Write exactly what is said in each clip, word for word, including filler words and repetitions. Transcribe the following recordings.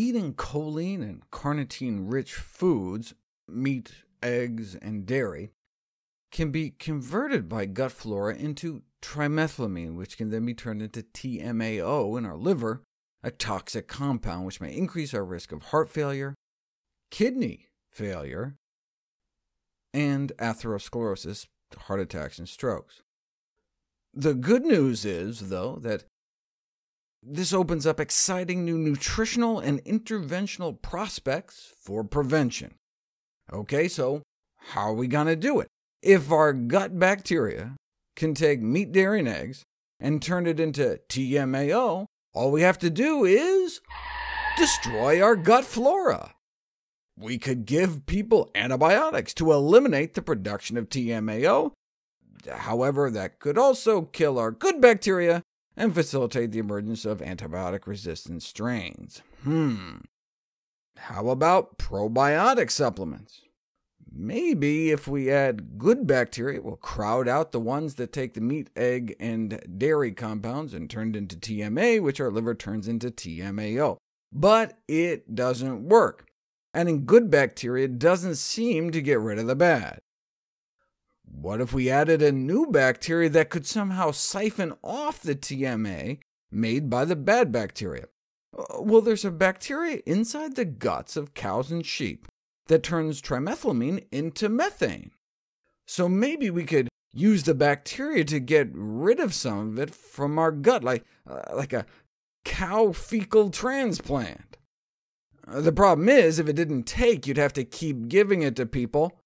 eating choline and carnitine-rich foods, meat, eggs, and dairy, can be converted by gut flora into trimethylamine, which can then be turned into T M A O in our liver, a toxic compound which may increase our risk of heart failure, kidney failure, and atherosclerosis, heart attacks, and strokes. The good news is, though, that this opens up exciting new nutritional and interventional prospects for prevention. Okay, so how are we going to do it? If our gut bacteria can take meat, dairy, and eggs and turn it into T M A O, all we have to do is destroy our gut flora. We could give people antibiotics to eliminate the production of T M A O. However, that could also kill our good bacteria and facilitate the emergence of antibiotic-resistant strains. Hmm. How about probiotic supplements? Maybe if we add good bacteria, it will crowd out the ones that take the meat, egg, and dairy compounds and turn it into T M A, which our liver turns into T M A O. But it doesn't work. Adding good bacteria doesn't seem to get rid of the bad. What if we added a new bacteria that could somehow siphon off the T M A made by the bad bacteria? Well, there's a bacteria inside the guts of cows and sheep that turns trimethylamine into methane. So maybe we could use the bacteria to get rid of some of it from our gut, like, uh, like a cow fecal transplant. Uh, the problem is, if it didn't take, you'd have to keep giving it to people.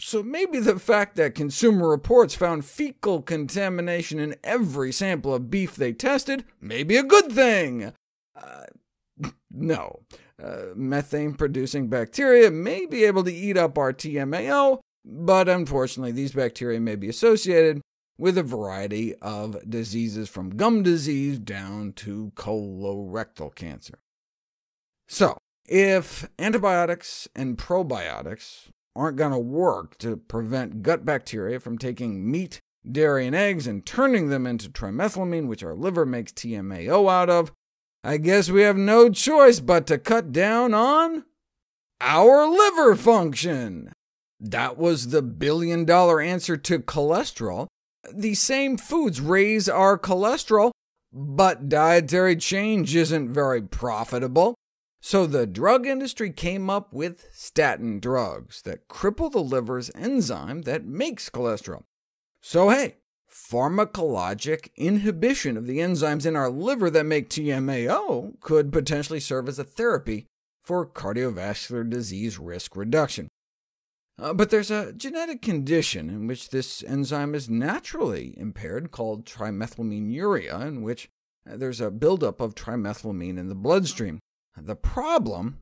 So maybe the fact that Consumer Reports found fecal contamination in every sample of beef they tested may be a good thing. Uh, no. Uh, methane-producing bacteria may be able to eat up our T M A O, but unfortunately these bacteria may be associated with a variety of diseases, from gum disease down to colorectal cancer. So, if antibiotics and probiotics aren't going to work to prevent gut bacteria from taking meat, dairy, and eggs and turning them into trimethylamine, which our liver makes T M A O out of, I guess we have no choice but to cut down on our liver function. That was the billion-dollar answer to cholesterol. These same foods raise our cholesterol, but dietary change isn't very profitable. So the drug industry came up with statin drugs that cripple the liver's enzyme that makes cholesterol. So hey, pharmacologic inhibition of the enzymes in our liver that make T M A O could potentially serve as a therapy for cardiovascular disease risk reduction. Uh, but there's a genetic condition in which this enzyme is naturally impaired called trimethylaminuria, in which there's a buildup of trimethylamine in the bloodstream. The problem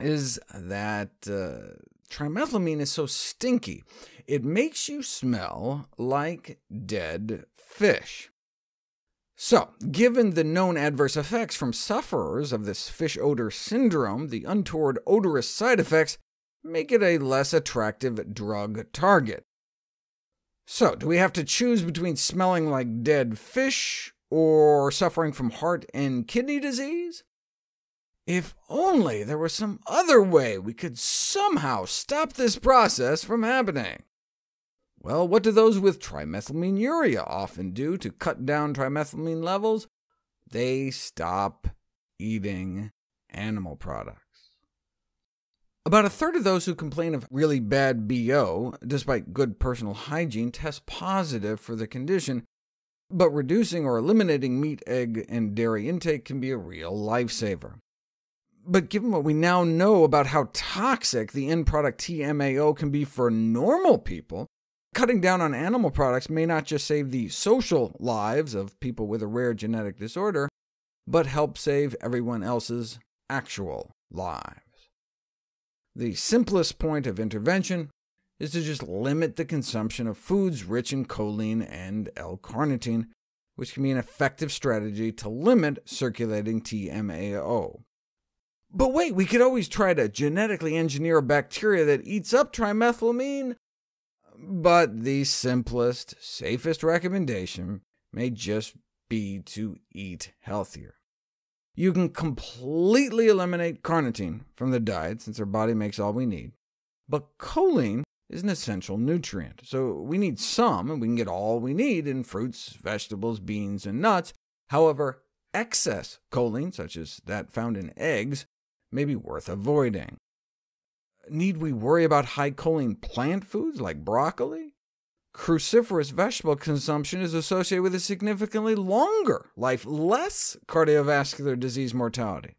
is that uh, trimethylamine is so stinky, it makes you smell like dead fish. So, given the known adverse effects from sufferers of this fish odor syndrome, the untoward odorous side effects make it a less attractive drug target. So, do we have to choose between smelling like dead fish or suffering from heart and kidney disease? If only there was some other way we could somehow stop this process from happening. Well, what do those with trimethylaminuria often do to cut down trimethylamine levels? They stop eating animal products. About a third of those who complain of really bad B O, despite good personal hygiene, test positive for the condition, but reducing or eliminating meat, egg, and dairy intake can be a real lifesaver. But given what we now know about how toxic the end product T M A O can be for normal people, cutting down on animal products may not just save the social lives of people with a rare genetic disorder, but help save everyone else's actual lives. The simplest point of intervention is to just limit the consumption of foods rich in choline and L carnitine, which can be an effective strategy to limit circulating T M A O. But wait, we could always try to genetically engineer a bacteria that eats up trimethylamine. But the simplest, safest recommendation may just be to eat healthier. You can completely eliminate carnitine from the diet, since our body makes all we need. But choline is an essential nutrient, so we need some, and we can get all we need in fruits, vegetables, beans, and nuts. However, excess choline, such as that found in eggs, may be worth avoiding. Need we worry about high choline plant foods like broccoli? Cruciferous vegetable consumption is associated with a significantly longer life, less cardiovascular disease mortality.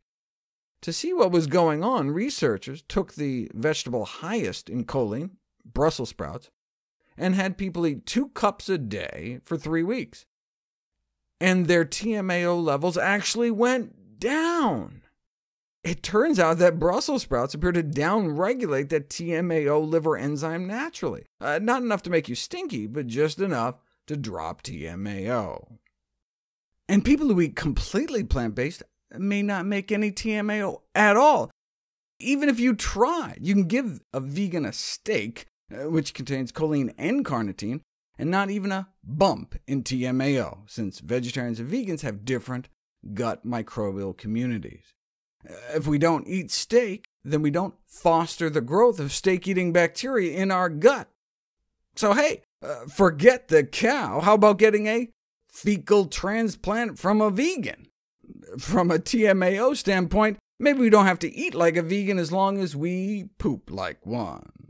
To see what was going on, researchers took the vegetable highest in choline, Brussels sprouts, and had people eat two cups a day for three weeks. And their T M A O levels actually went down. It turns out that Brussels sprouts appear to downregulate that T M A O liver enzyme naturally. Uh, not enough to make you stinky, but just enough to drop T M A O. And people who eat completely plant-based may not make any T M A O at all. Even if you try, you can give a vegan a steak, which contains choline and carnitine, and not even a bump in T M A O, since vegetarians and vegans have different gut microbial communities. If we don't eat steak, then we don't foster the growth of steak-eating bacteria in our gut. So hey, uh, forget the cow. How about getting a fecal transplant from a vegan? From a T M A O standpoint, maybe we don't have to eat like a vegan as long as we poop like one.